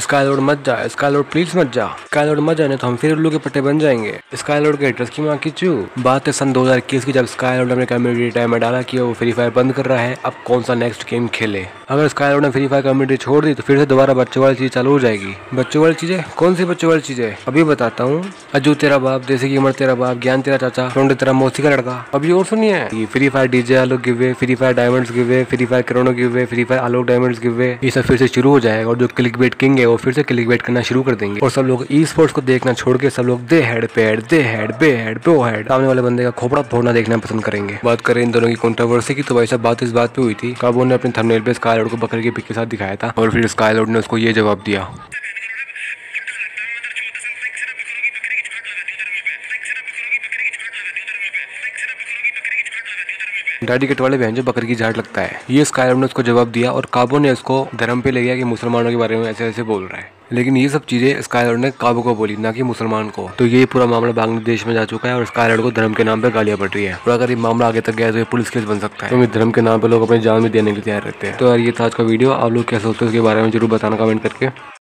Sky Lord मत जा, sky Lord please मत जा, स्काई लॉर्ड मत जाने तो हम फिर उल्लू के पट्टे बन जाएंगे। स्काई लॉर्ड के एड्रेस की माँ की चू। बात है सन 2021 की, जब स्काई लॉर्ड ने अपने कम्युनिटी टाइम में डाला कि वो फ्री फायर बंद कर रहा है, अब कौन सा नेक्स्ट गेम खेले। अगर स्काई लॉर्ड ने फ्री फायर कम्युनिटी छोड़ दी तो फिर से दोबारा बच्चों वाली चीज चालू हो जाएगी। बच्चों वाली चीजें, कौन सी बच्चों वाली चीजें, अभी बताता हूँ। अजू तेरा बाप, देसी की उमर तेरा बाप, ज्ञान तेरा चाचा, टोंडे तेरा मौसी का लड़का। अभी और सुनिए, Free Fire DJ Alok give, Free Fire diamonds give, Free Fire Kiran give, Free Fire Alok diamonds give, ये सब फिर से शुरू हो जाएगा। और जो क्लिकबेट किंग है वो फिर से क्लिकबेट करना शुरू कर देंगे और सब लोग ई स्पोर्ट्स को देखना छोड़ के सब लोग दे हेड पे हेड, दे हेड बे हेड बो हेड, सामने वाले बंदे का खोपड़ा फोड़ना देखना पसंद करेंगे। बात करें इन दोनों की कंट्रोवर्सी की तो भाई साहब बात इस बात पे हुई थी, काबू ने अपने थंबनेल पे स्काई लॉर्ड को बकरे के पिक के साथ दिखाया था और फिर स्काई लॉर्ड ने उसको ये जवाब दिया। डैडी कट वाले बहन जो बकरी की झाड़ लगता है, ये स्काई लॉर्ड ने उसको जवाब दिया और काबू ने उसको धर्म पे ले गया कि मुसलमानों के बारे में ऐसे ऐसे बोल रहा है। लेकिन ये सब चीजें स्काई लॉर्ड ने काबू को बोली, ना कि मुसलमान को। तो ये पूरा मामला बांग्लादेश में जा चुका है और स्काई लॉर्ड को धर्म के नाम पे गालियां पड़ रही है। और अगर ये मामला आगे तक गया तो ये पुलिस केस बन सकता है, क्योंकि धर्म के नाम पे लोग अपनी जान भी देने के लिए तैयार रहते हैं। तो यार ये था आज का वीडियो, आप लोग क्या सोचते हो उसके बारे में जरूर बताना कमेंट करके।